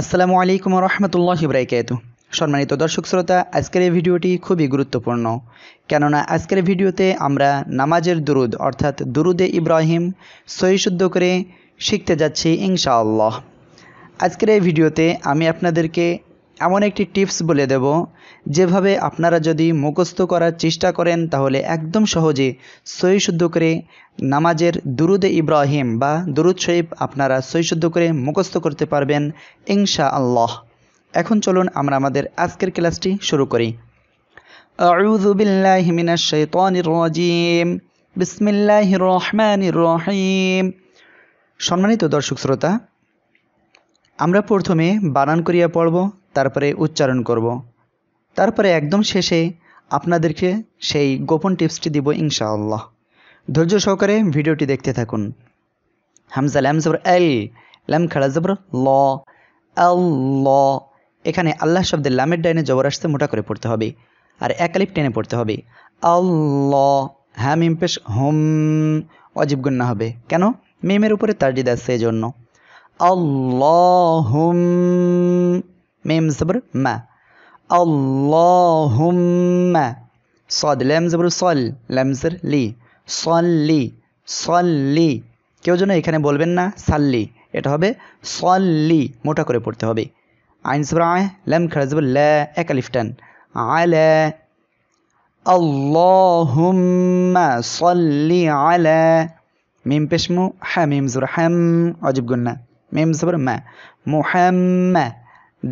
আসসালামু আলাইকুম ওয়া রাহমাতুল্লাহি ওয়া বারাকাতুহু। সম্মানিত দর্শক শ্রোতা, আজকের এই ভিডিওটি খুবই গুরুত্বপূর্ণ, কেননা আজকের ভিডিওতে আমরা নামাজের দুরুদ অর্থাৎ দুরুদে ইব্রাহিম সহি শুদ্ধ করে শিখতে যাচ্ছি ইনশাআল্লাহ। আজকের এই ভিডিওতে আমি আপনাদেরকে এমন একটি টিপস বলে দেব, যেভাবে আপনারা যদি মুখস্থ করার চেষ্টা করেন তাহলে একদম সহজে সহি শুদ্ধ করে নামাজের দুরুদে ইব্রাহিম বা দুরুদ শরীফ আপনারা সহি শুদ্ধ করে মুখস্থ করতে পারবেন ইনশাআল্লাহ। এখন চলুন আমরা আমাদের আজকের ক্লাসটি শুরু করি। আউযু বিল্লাহি মিনাশ শাইতানির রাজীম, বিসমিল্লাহির রহমানির রহিম। সম্মানিত দর্শক শ্রোতা, আমরা প্রথমে বানান করিয়া পড়ব, তারপরে উচ্চারণ করব, তারপরে একদম শেষে আপনাদেরকে সেই গোপন টিপসটি দিব ইনশাআল্লাহ। ধৈর্য সহকারে ভিডিওটি দেখতে থাকুন। হামজা লাম জবর এল, লাম খাড়া জবর ল, আল্লাহ। এখানে আল্লাহ শব্দের লামের ডাইনে জবর আসতে মোটা করে পড়তে হবে আর এক আলিফ টেনে পড়তে হবে আল্লাহ। হাম মিম পেশ হুম, ওয়াজিব গুন্না হবে, কেন মিমের উপরে তারজিদ আছে এজন্য। আল্লাহুম, মিম জবর মা, আল্লাহুম্মা। সাদ লাম জবর সল, লাম জবর লি, সল্লি সল্লি। কেউ যেন এখানে বলবেন না সাল্লি, এটা হবে সল্লি, মোটা করে পড়তে হবে। আইন জবর আয়, লাম খাড়া জবর লা, এক আলিফ টান, আলা। আল্লাহুম্মা সল্লি আলা। মিম পেশমু হা, মিম জবর হাম, অজিব গুন্না, মিম জবর মা, মুহাম্মা।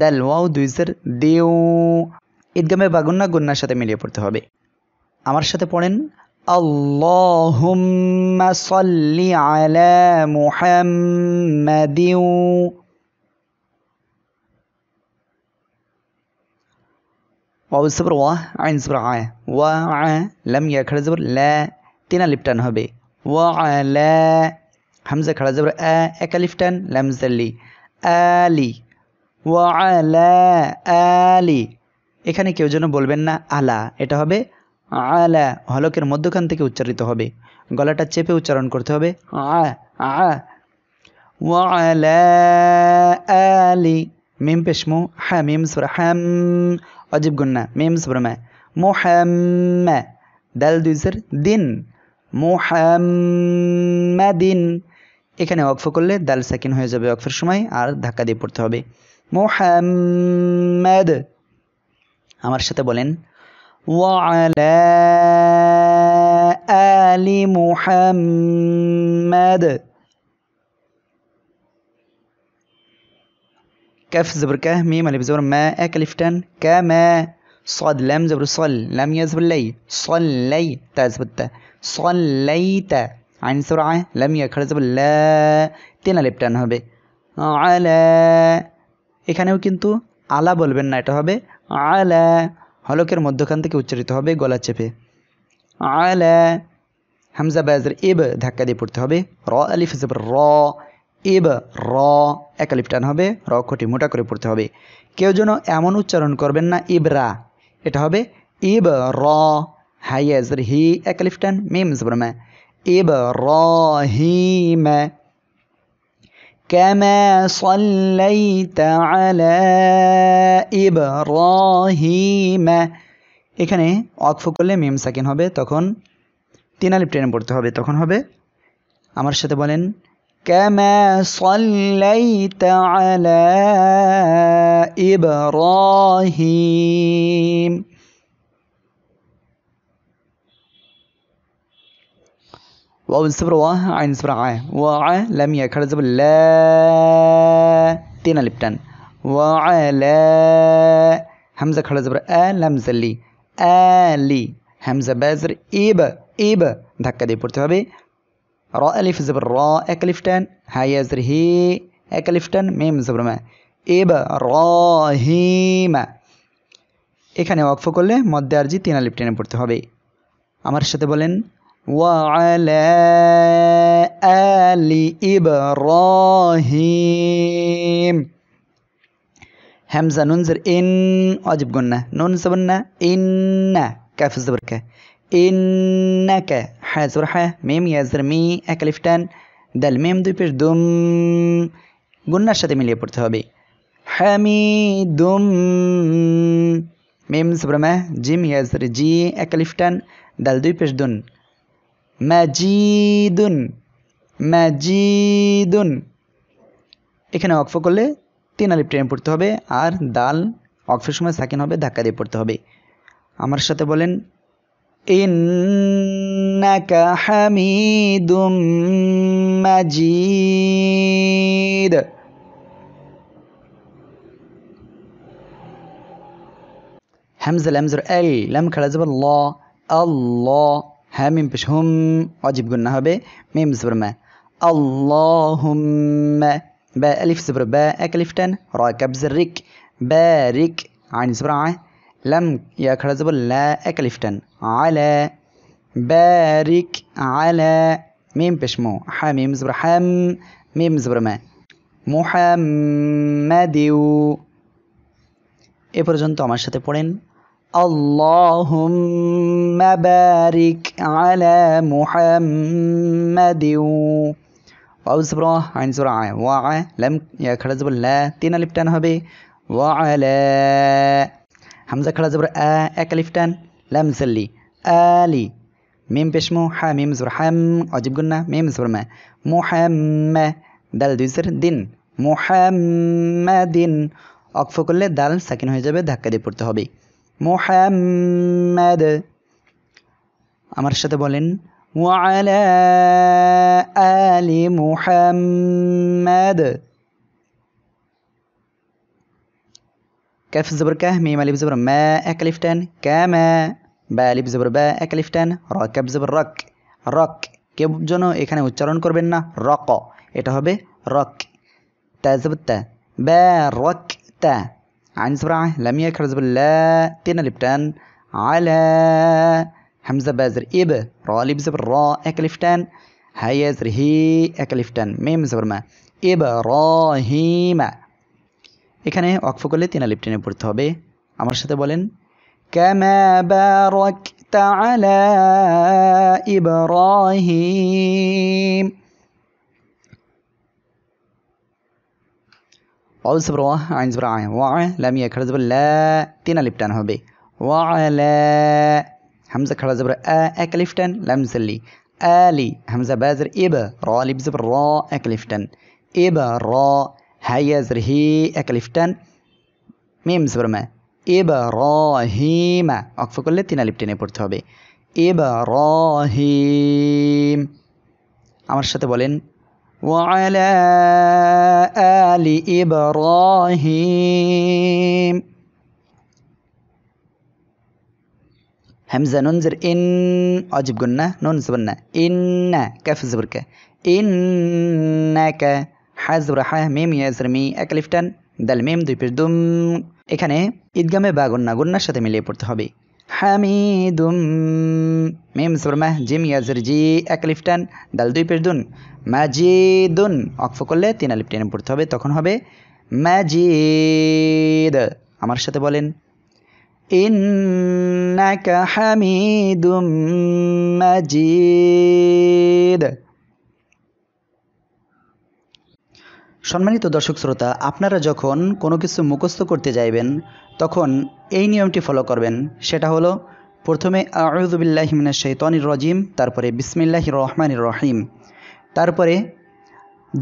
দাল ওয়াও দুই জের দেউ, ইদগামে বাগুন্না গুন্নার সাথে মিলিয়ে পড়তে হবে। আমার সাথে পড়েন আল্লাহুম্মা সাল্লি আলা মুহাম্মাদিন, ওয়াও জবর ওয়া, আইন জবর আয়া, ওয়া আ, লাম ইয়া খাড়া জবর লা, তিন আলিফ টান হবে ওয়া আলা। হামজা খাড়া জবর আ, এক আলিফ টান, লাম জের লি, আলি, ওয়া আলা আলি। এখানে কেউ যেন বলবেন না আলা, এটা হবে আলা, হলকের মধ্যখান থেকে উচ্চারিত হবে, গলাটা চেপে উচ্চারণ করতে হবে আ আ। ওয়া আলা আলি। মিম পেশমু হা, মিম সুরা হাম, অজিব গুন্না, মিম সুরমা, মুহাম্মা। দাল দুইজের দিন, মুহাম্মাদিন। এখানে ওয়াকফ করলে দাল সাকিন হয়ে যাবে ওয়াকফের সময়, আর ধাক্কা দিয়ে পড়তে হবে মুহাম্মাদ। আমার সাথে বলেন ওয়া আলা আলি মুহাম্মাদ। কাফ জবর কা, মিম আলিফ জবর মা, এক আলিফ টান, কামা। সাদ লাম জবর সাল, লাম ইয়া জবর লাই, সাল্লাই, তা জবর তা, সাল্লাইতা। আইন জবর আয়, লাম ইয়া খাড়া জবর লা, তিন আলিফ টান হবে আলা। এখানেও কিন্তু আলা বলবেন না, এটা হবে আলা, হলকের মধ্যখান থেকে উচ্চারিত হবে গলা চেপে আলা। হামজা বাজর ইব, ধাক্কা দিয়ে পড়তে হবে র, আলিফ জবর র, ইব র, এক আলিফ টান হবে, র খটি মোটা করে পড়তে হবে। কেউ যেন এমন উচ্চারণ করবেন না ইবরা, এটা হবে ইব র, হাই আজর হি, এক আলিফ টান, মিম জবর মা, ইব র হি মা। كما صليت على إبراهيم, এখানে ওয়াকফ করলে মিম সাকিন হবে, তখন তিন আলিফ টেনে পড়তে হবে, তখন হবে। আমার সাথে বলেন كما صليت على إبراهيم। واو صبر وا, عين صبر عاء, وا لم يا خرج لا, تين الف تن, وعلى همزه خرج ا لم زلي الي, همزه بازر اب اب, ধাক্কা দিয়ে পড়তে হবে র, আলিফ জবর র, এক আলিফ টান, হাই আজর হি, এক আলিফ টান, মিম জবর মা, ইব রাহিম। এখানে ওয়াকফ করলে মধ্যে আরজি তিন আলিফ টেনে পড়তে হবে। আমার সাথে বলেন وعلى آل إبراهيم. همزة ننزر إن, واجب قلنا نون زبرنا إن, كاف زبرك إنك, حا زبر حا, ميم يزر مي, أكلفتان, دل ميم دو بيش دوم, قلنا شاتي مليا بورتهابي हमीदुम। मीम सुब्रमह, जिम यसर जी एकलिफ्टन दल दुई पेश दुन। मजीदुन मजीदुन। एखाने वक्फ करले तीन आलिफ टेने पड़ते होबे और दाल वक्फेर समय साकिन होबे धक्का दिए पड़ते होबे। आमार साथे बोलेन इन्नाका हमीदुम मजीद। हमजा लम जर अल, लम खड़ा जबर ला, अल्लाह। हा मीम पेश हम अजीब गुन्ना होबे मीम जबर मा। अल्लाहुम्मा, बा अलिफ जबर बा अलिफ टन रा कब्ज रिक बारिक आइन जबर आ, लम या खड़ा जबर ला अलिफ टन आला बारिक आला। मीम पेश मो, हा मीम जबर हम मीम जबर मा। मुहम्मदिउ। ए पर्यंत आमार साथे पढ़ेन अल्लाहुम्मा बारिक आला मुहम्मद। वाउ जबर आइन जबर आ, वा लम या खड़ा जबर ला तीन अलिफ टन हबे वाला। हमजा खड़ा जबर आ एक अलिफ टन लम जल्ली आली। मीम पेश मो, हा मीम जबर हम अजीब गुन्ना मीम जबर मा। मुहम्मद दल दुजर दिन मुहम्मदिन। अक्फ करले दाल साकिन हो जाए धक्का दिए पड़ते होबे मुहम्मद। आमार साथे बोलेन वाला आली मुहम्मद। कैफ जबर कह, मीम अलिफ जबर मा एक अलिफ टन कैमा, बा अलिफ जबर बा एक अलिफ टन र कफ जबर रक रक। के जनो एखाने उच्चारण करबेन ना रक, एटा होबे रक। ता जबर ता बा रक ता عن زبرعة لم يكرز بالله تين لبتان على همزة بازر إب رالب زبر را أكلفتان هيا زر هي أكلفتان ميم زبر ما إبراهيم। إخانه وقف كله تين لبتان برتها به أمر شتى بولن كما باركت على إبراهيم। वाउ जबर वा आइन जबर आ, वा लम या खड़ा जबर ला तीन अलिफ टन होबे वाला। हमजा खड़ा जबर आ एक अलिफ टन लम सल्ली आली। हमजा बाजर इब रा अलिफ जबर रा एक अलिफ टन इब रा हया जर ही एक अलिफ टन मीम जबर मा इब्राहीम। वक्फ करले तीन अलिफ टने पड़ते होबे इब्राहीम। आमार साथे बोलेन وعلى آل إبراهيم। همزة ننزر إن أجب قلنا نون زبرنا إن كف زبرك إنك حزبر حا ميم يزر مي أكلفتن دل ميم دوي بردم إخانه إدغامي با قلنا قلنا شاتي ملي پورت حبي হামিদুম মিম সুরমা জিম ইয়াজর জি একলিফটান দাল দুই পেশ দুন মাজিদুন। ওয়াকফ করলে তিন আলিফ টেনে পড়তে হবে, তখন হবে মাজিদ। আমার সাথে বলেন ইন্নাকা হামিদুম মাজিদ। সম্মানিত দর্শক শ্রোতা, আপনারা যখন কোনো কিছু মুখস্থ করতে যাইবেন তখন এই নিয়মটি ফলো করবেন, সেটা হলো প্রথমে আউযু বিল্লাহি মিনাশ শাইতানির রাজিম, তারপরে বিসমিল্লাহির রহমানির রহিম, তারপরে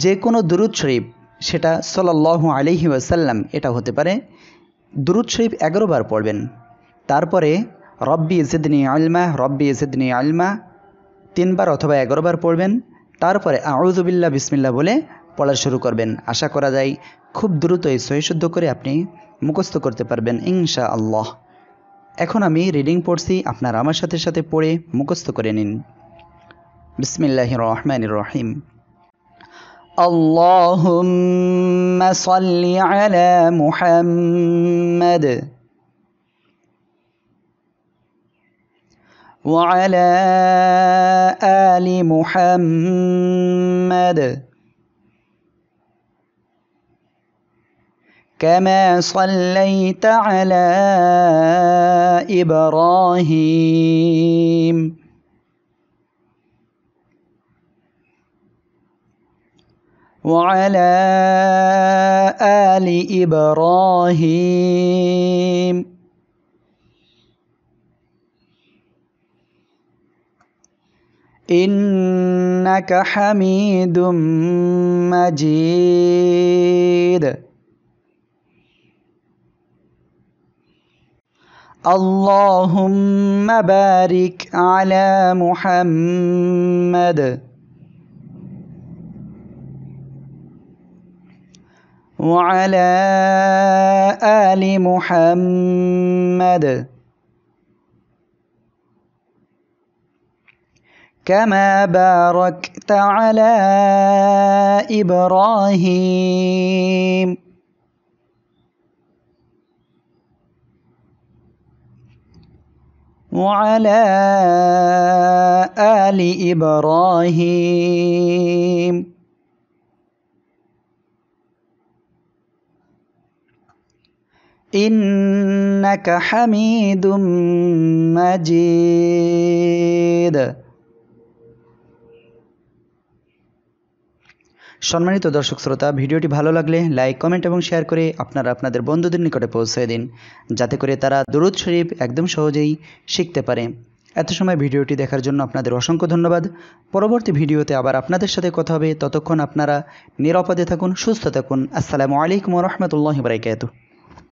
যে কোনো দুরুদ শরীফ, সেটা সাল্লাল্লাহু আলাইহি ওয়াসাল্লাম এটা হতে পারে, দুরুদ শরীফ 11 বার পড়বেন। তারপরে রব্বি জিদনি ইলমা রব্বি জিদনি ইলমা 3 বার অথবা 11 বার পড়বেন। তারপরে আউযু বিল্লাহ বিসমিল্লাহ বলে পড়া শুরু করবেন। আশা করা যায় খুব দ্রুত এই সহি শুদ্ধ করে আপনি মুখস্থ করতে পারবেন ইনশাআল্লাহ। এখন আমি রিডিং পড়ছি, আপনারা আমার সাথে সাথে পড়ে মুখস্থ করে নিন। বিসমিল্লাহির রহমানির রহিম। আল্লাহুম্মা সাল্লি আলা মুহাম্মাদ ওয়া আলা আলি মুহাম্মাদ كما صليت على إبراهيم وعلى آل إبراهيم إنك حميد مجيد اللهم بارك على محمد وعلى آل محمد كما باركت على إبراهيم وعلى آل إبراهيم إنك حميد مجيد सम्मानित दर्शक श्रोता भिडियोटी भालो लगले लाइक कमेंट और शेयर करे आपनारा आपनादेर बंधुदेर निकटे पौंछाय दिन जाते करे तारा दुरूद शरीफ एकदम सहजेई शिखते पारे। एत समय भिडियोटी देखार जन्य आपनादेर असंख्य धन्यवाद। परवर्ती भिडियोते आबार आपनादेर साथे कथा होबे। ततक्षण आपनारा निरापदे थाकुन, सुस्थ थाकुन। आससालामु आलैकुम ओया रहमतुल्लाहि ओया बाराकातुहु।